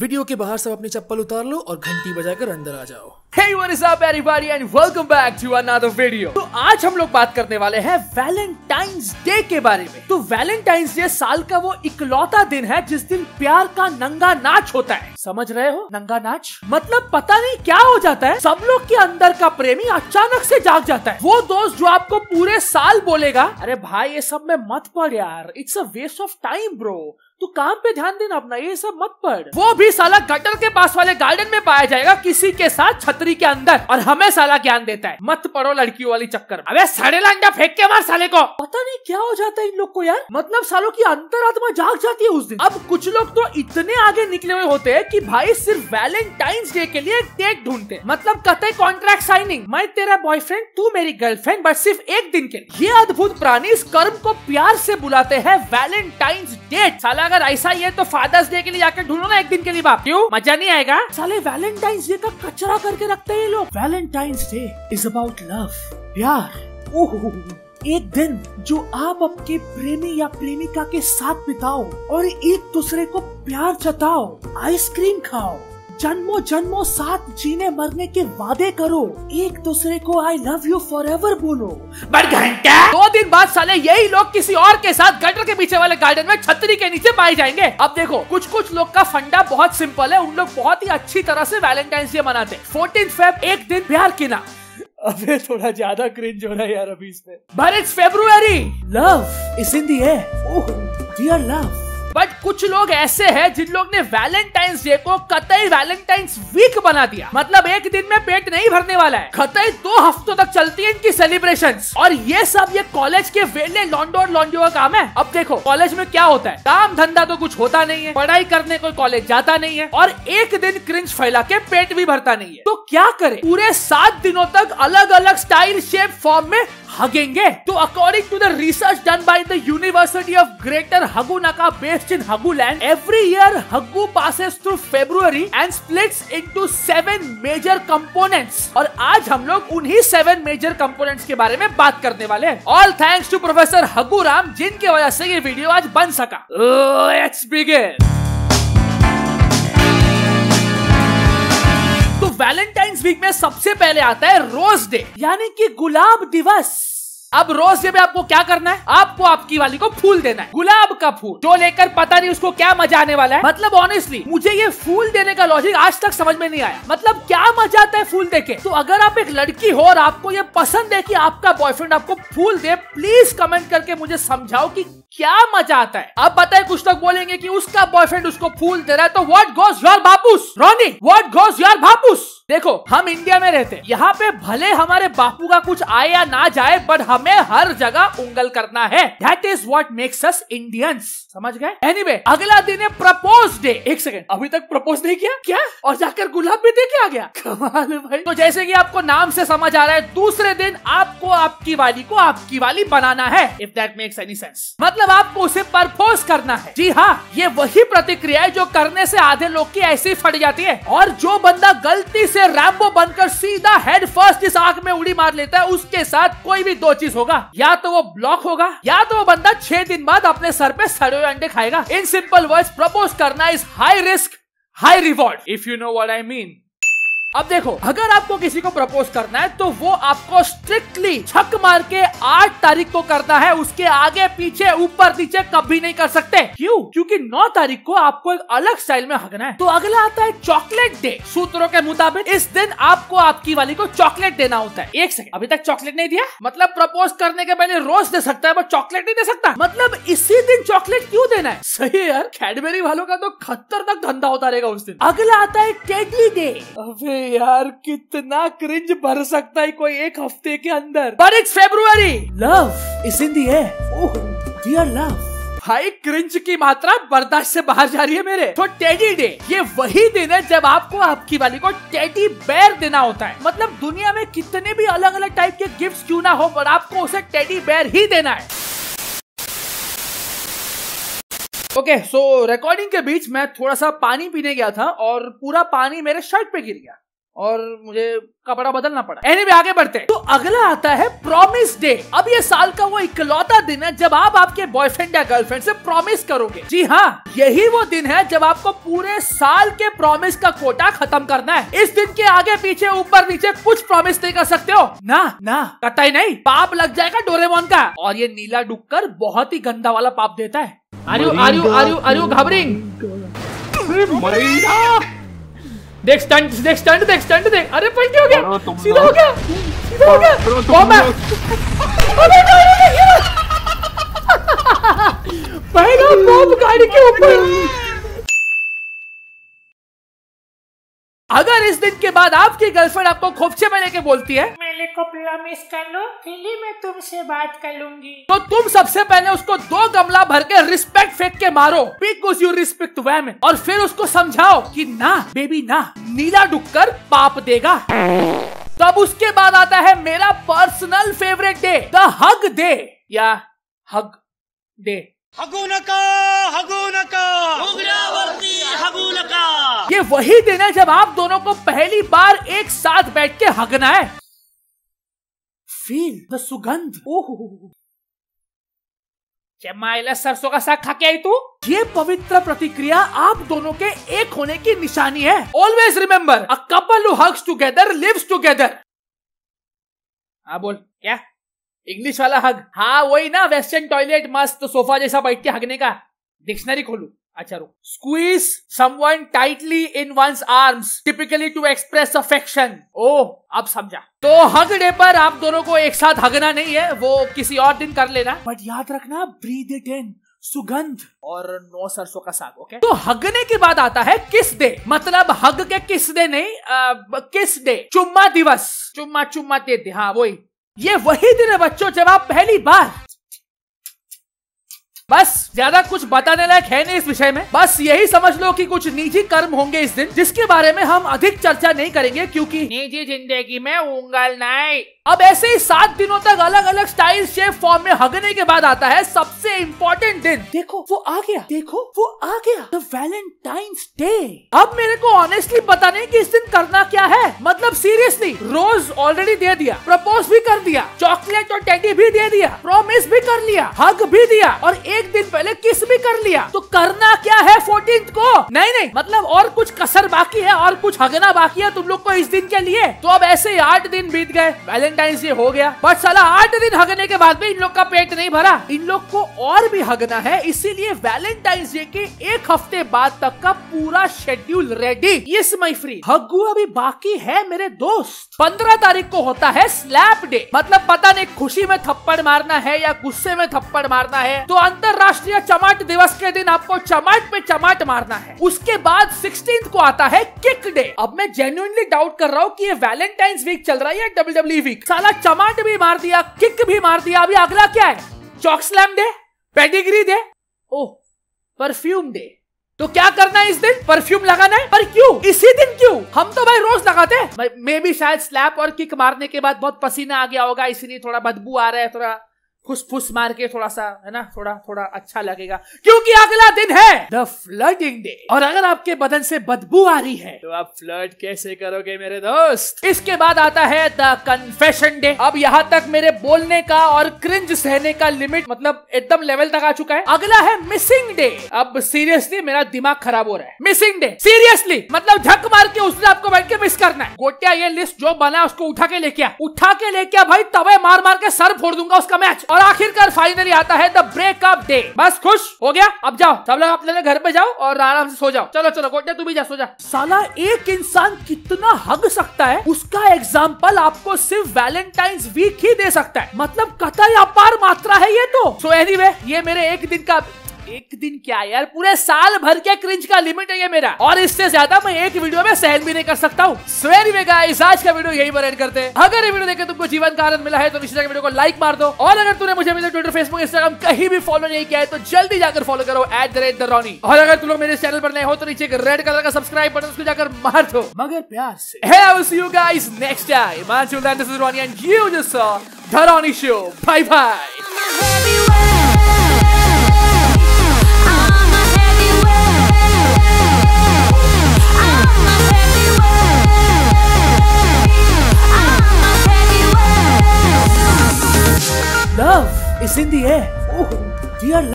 Video के बाहर सब अपनी चप्पल उतार लो और घंटी बजाकर अंदर आ जाओ। Hey, what is up everybody and welcome back to another video। तो आज हम लोग बात करने वाले हैं वैलेंटाइंस डे के बारे में। तो वैलेंटाइंस डे साल का वो इकलौता दिन है जिस दिन प्यार का नंगा नाच होता है। समझ रहे हो, नंगा नाच मतलब पता नहीं क्या हो जाता है, सब लोग के अंदर का प्रेमी अचानक से जाग जाता है। वो दोस्त जो आपको पूरे साल बोलेगा अरे भाई ये सब में मत पड़ यार, it's a waste of time bro, तो काम पे ध्यान देना अपना, ये सब मत पढ़। वो भी साला गटर के पास वाले गार्डन में पाया जाएगा किसी के साथ छतरी के अंदर और हमें साला ज्ञान देता है मत पढ़ो लड़कियों वाली चक्कर। अबे सड़े लंडा फेंक के मार साले को। पता नहीं क्या हो जाता है इन लोग को यार, मतलब सालों की अंतरात्मा जाग जाती है उस दिन। अब कुछ लोग तो इतने आगे निकले हुए होते हैं कि भाई सिर्फ वैलेंटाइंस डे के लिए डेट ढूंढते, मतलब कतई कॉन्ट्रैक्ट साइनिंग, मैं तेरा बॉयफ्रेंड तू मेरी गर्लफ्रेंड, बट सिर्फ एक दिन के लिए। ये अद्भुत प्राणी इस कर्म को प्यार से बुलाते हैं वैलेंटाइंस डेट। साला अगर ऐसा ही है तो फादर्स डे के लिए जाकर ढूंढो ना एक दिन के लिए बाप, क्यों मजा नहीं आएगा। साले वैलेंटाइंस डे का कचरा करके रखते हैं ये लोग। Valentine's day is about love, प्यार। ओहो, एक दिन जो आप आपके प्रेमी या प्रेमिका के साथ बिताओ और एक दूसरे को प्यार जताओ, आइसक्रीम खाओ, जन्मों जन्मों साथ जीने मरने के वादे करो, एक दूसरे को I love you for ever बोलो। बट घंटा 2 दिन बाद साले यही लोग किसी और के साथ गटर के पीछे वाले गार्डन में छतरी के नीचे पाए जाएंगे। अब देखो कुछ लोग का फंडा बहुत सिंपल है, उन लोग बहुत ही अच्छी तरह से वैलेंटाइंस डे मनाते हैं। 14 फेब एक दिन प्यार की ना। अबे थोड़ा ज्यादा क्रिंज हो रहा है यार अभी इसमें। But it's February, love is in the air, oh dear love. But कुछ लोग ऐसे हैं जिन लोग ने वैलेंटाइंस डे को कतई वैलेंटाइंस वीक बना दिया, मतलब एक दिन में पेट नहीं भरने वाला है, कतई 2 हफ्तों तक चलती है इनकी सेलिब्रेशंस। और ये सब ये कॉलेज के वेले लॉन्डो का काम है। अब देखो कॉलेज में क्या होता है, काम धंधा तो कुछ होता नहीं है, पढ़ाई करने कोई कॉलेज जाता नहीं है और एक दिन क्रिंज फैला के पेट भी भरता नहीं है, तो क्या करे। पूरे 7 दिनों तक अलग अलग स्टाइल शेप फॉर्म में हगेंगे। तो according to the research done by the university of greater हगू नाका based in हगू land, every year हगू passes through February and splits into 7 major components. और आज हम लोग उन्हीं 7 मेजर कंपोनेंट्स के बारे में बात करने वाले हैं। All thanks to professor हगू Ram जिनके वजह से ये वीडियो आज बन सका। Let's begin. तो वैलेंटाइंस वीक में सबसे पहले आता है रोज डे, यानी कि गुलाब दिवस। अब रोज डे में आपको क्या करना है, आपको आपकी वाली को फूल देना है, गुलाब का फूल जो लेकर पता नहीं उसको क्या मजा आने वाला है। मतलब ऑनेस्टली मुझे ये फूल देने का लॉजिक आज तक समझ में नहीं आया, मतलब क्या मजा आता है फूल देके। तो अगर आप एक लड़की हो और आपको ये पसंद है कि आपका बॉयफ्रेंड आपको फूल दे, प्लीज कमेंट करके मुझे समझाओ कि क्या मजा आता है। अब पता है कुछ लोग बोलेंगे कि उसका बॉयफ्रेंड उसको फूल दे रहा है तो व्हाट गोज योर बापूस। रोनी, व्हाट गोज योर बापूस। देखो हम इंडिया में रहते हैं, यहाँ पे भले हमारे बापू का कुछ आए या ना जाए बट हमें हर जगह उंगल करना है, that is what makes us Indians, समझ गए। एनीवे अगला दिन है प्रपोज डे। एक सेकंड, अभी तक प्रपोज नहीं किया क्या, और जाकर गुलाब भी दे के आ गया, कमाल है भाई। तो जैसे कि आपको नाम से समझ आ रहा है, दूसरे दिन आपको आपकी वाली को आपकी वाली बनाना है, if that makes any sense, मतलब आपको उसे प्रपोज करना है। जी हाँ, ये वही प्रतिक्रिया है जो करने से आधे लोग की ऐसी फट जाती है। और जो बंदा गलती से रैम्बो बनकर सीधा हेड फर्स्ट इस आंख में उड़ी मार लेता है, उसके साथ कोई भी 2 चीज होगा, या तो वो ब्लॉक होगा या तो वो बंदा 6 दिन बाद अपने सर पे सड़े हुए अंडे खाएगा। इन सिंपल वर्ड्स, प्रपोज करना is high risk high reward, if you know what I mean. अब देखो अगर आपको किसी को प्रपोज करना है तो वो आपको स्ट्रिक्टली छक मार के 8 तारीख को करना है, उसके आगे पीछे ऊपर नीचे कभी नहीं कर सकते। क्यों? क्योंकि 9 तारीख को आपको एक अलग स्टाइल में हगना है। तो अगला आता है चॉकलेट डे। सूत्रों के मुताबिक इस दिन आपको आपकी वाली को चॉकलेट देना होता है। एक सेकंड, अभी तक चॉकलेट नहीं दिया, मतलब प्रपोज करने के पहले रोज दे सकता है बट चॉकलेट नहीं दे सकता, मतलब इसी दिन चॉकलेट क्यों देना है। सही है यार, कैडबरी वालों का तो खतरनाक धंधा होता रहेगा उस दिन। अगला आता है टेडी डे। यार कितना क्रिंज भर सकता है कोई 1 हफ्ते के अंदर। But it's February, love is in the air, oh dear love. भाई क्रिंज की मात्रा बर्दाश्त से बाहर जा रही है मेरे। तो टेडी डे ये वही दिन है जब आपको आपकी वाली को टेडी बेयर देना होता है, मतलब दुनिया में कितने भी अलग अलग टाइप के गिफ्ट क्यों ना हो पर आपको उसे टेडी बेयर ही देना है। ओके, सो रिकॉर्डिंग के बीच मैं थोड़ा सा पानी पीने गया था और पूरा पानी मेरे शर्ट पे गिर गया, और मुझे कपड़ा बदलना पड़ा। एनीवे आगे बढ़ते हैं। तो अगला आता है प्रॉमिस डे। अब ये साल का वो इकलौता दिन है जब आप आपके बॉयफ्रेंड या गर्लफ्रेंड से प्रॉमिस करोगे। जी हाँ, यही वो दिन है जब आपको पूरे साल के प्रॉमिस का कोटा खत्म करना है। इस दिन के आगे पीछे ऊपर नीचे कुछ प्रॉमिस नहीं कर सकते हो। ना ना, कतई नहीं, पाप लग जाएगा डोरेमोन का। और ये नीला डुक्कर बहुत ही गंदा वाला पाप देता है। आर यू घबरेंगे। देख स्टंट, देख स्टंट, देख स्टंट, देख। अरे भाई क्या हो गया? सीधा हो गया, सीधा हो गया। बॉम्ब गाड़ी के ऊपर। अगर इस दिन के बाद आपकी गर्लफ्रेंड आपको खोपचे में लेके बोलती है मेरे को प्रॉमिस कर लो दिल्ली में तुमसे बात कर लूंगी, तो तुम सबसे पहले उसको 2 गमला भर के रिस्पेक्ट फेंक के मारो। Because you respect them. और फिर उसको समझाओ कि ना बेबी ना, नीला डुक्कर पाप देगा। तब उसके बाद आता है मेरा personal favourite day, the hug day या हग डे। हगू नका, हगू नका, हगू नका। ये वही दिन है जब आप दोनों को पहली बार एक साथ बैठ के हगना है। फील द सुगंध। ओह क्या मायला सरसों का साग खा के आई तू। ये पवित्र प्रतिक्रिया आप दोनों के एक होने की निशानी है। Always remember, a couple who hugs together lives together. हाँ बोल, क्या इंग्लिश वाला हग? हाँ वही ना, वेस्टर्न टॉयलेट, मस्त सोफा जैसा बैठ के हगने का। डिक्शनरी खोलू, अच्छा रुक। Squeeze someone tightly in one's arms, typically to express affection. ओह अब समझा। तो हग डे पर आप दोनों को एक साथ हगना नहीं है, वो किसी और दिन कर लेना। बट याद रखना, ब्रीद इट इन, सुगंध, और नो सरसों का साग। ओके। तो हगने के बाद आता है किस डे। मतलब हग के किस डे नहीं, किस डे। चुम्मा दिवस, चुम्मा चुम्मा दे। हाँ वही, ये वही दिन है बच्चों जब आप पहली बार, बस ज्यादा कुछ बताने लायक है नहीं इस विषय में, बस यही समझ लो कि कुछ निजी कर्म होंगे इस दिन जिसके बारे में हम अधिक चर्चा नहीं करेंगे क्योंकि निजी जिंदगी में उंगल नहीं। अब ऐसे ही 7 दिनों तक अलग अलग स्टाइल शेप फॉर्म में हगने के बाद आता है सबसे इम्पोर्टेंट दिन। देखो वो आ गया, देखो वो आ गया, द वैलेंटाइंस डे। अब मेरे को ऑनेस्टली पता नहीं कि इस दिन करना क्या है। मतलब सीरियसली, रोज ऑलरेडी दे दिया, प्रपोज भी कर दिया, चॉकलेट और टेडी भी दे दिया, प्रॉमिस भी कर लिया, हग भी दिया, और 1 दिन पहले किस भी कर लिया। तो करना क्या है 14th को? नहीं, मतलब और कुछ कसर बाकी है और कुछ हगना बाकी है तुम लोग को इस दिन के लिए। तो अब ऐसे ही 8 दिन बीत गए, वैलेंटाइंस डे हो गया, बट साला 8 दिन हगने के बाद भी इन लोग का पेट नहीं भरा। इन लोग को और भी हगना है, इसीलिए वैलेंटाइंस डे के 1 हफ्ते बाद तक का पूरा schedule ready. Yes my free, हगू अभी बाकी है मेरे दोस्त। 15 तारीख को होता है स्लैप डे। मतलब पता नहीं खुशी में थप्पड़ मारना है या गुस्से में थप्पड़ मारना है। तो अंतरराष्ट्रीय चमाट दिवस के दिन आपको चमाट पे चमाट मारना है। उसके बाद 16 को आता है किक डे। अब मैं जेन्युइनली डाउट कर रहा हूँ कि ये वैलेंटाइंस वीक चल रहा है या WWE वीक। साला चमाट भी मार दिया, किक भी मार दिया, अभी अगला क्या है? Chalk slam day, pedigree day, oh perfume day. तो क्या करना है इस दिन? परफ्यूम लगाना है। पर क्यों इसी दिन? क्यों? हम तो भाई रोज लगाते हैं। मे भी शायद स्लैप और किक मारने के बाद बहुत पसीना आ गया होगा, इसलिए थोड़ा बदबू आ रहा है, थोड़ा फुस फुस मार के थोड़ा सा, है ना, थोड़ा अच्छा लगेगा। क्योंकि अगला दिन है द फ्लर्टिंग डे। और अगर आपके बदन से बदबू आ रही है तो आप फ्लर्ट कैसे करोगे मेरे दोस्त। इसके बाद आता है द कन्फेशन डे। अब यहाँ तक मेरे बोलने का और क्रिंज सहने का लिमिट मतलब एकदम लेवल तक आ चुका है। अगला है मिसिंग डे। अब सीरियसली मेरा दिमाग खराब हो रहा है। मिसिंग डे सीरियसली मतलब झक मार के उसने आपको बैठ के मिस करना है। गोटिया ये लिस्ट जो बना उसको उठा के लेके आ भाई, तवे मार के सर फोड़ दूंगा उसका मैच। और आखिरकार फाइनली आता है द ब्रेकअप डे। बस खुश हो गया, अब जाओ सब लोग अपने घर पे जाओ और आराम से सो जाओ। चलो चलो गोटे तू भी जा सो जा। साला एक इंसान कितना हग सकता है उसका एग्जांपल आपको सिर्फ वैलेंटाइंस वीक ही दे सकता है। मतलब कतई अपार मात्रा है ये तो। सो एनीवे, ये मेरे एक दिन क्या यार, पूरे साल भर के क्रिंज का लिमिट है ये मेरा, और इससे ज्यादा मैं एक वीडियो में सहन भी नहीं कर सकता हूँ। आज का वीडियो यही पर एंड करते हैं। अगर ये वीडियो देखे तुमको जीवन का आनंद मिला है तो निश्चित वीडियो को लाइक मार दो। और अगर तुमने मुझे ट्विटर, फेसबुक, इंस्टाग्राम कहीं भी फॉलो नहीं किया है तो जल्दी जाकर फॉलो करो @TheRawKnee। और अगर तुम लोग मेरे चैनल पर नए हो तो नीचे एक रेड कलर का सब्सक्राइब बटन, उसको जाकर मार दो मगर प्यार से। The RawKnee Show, bye bye.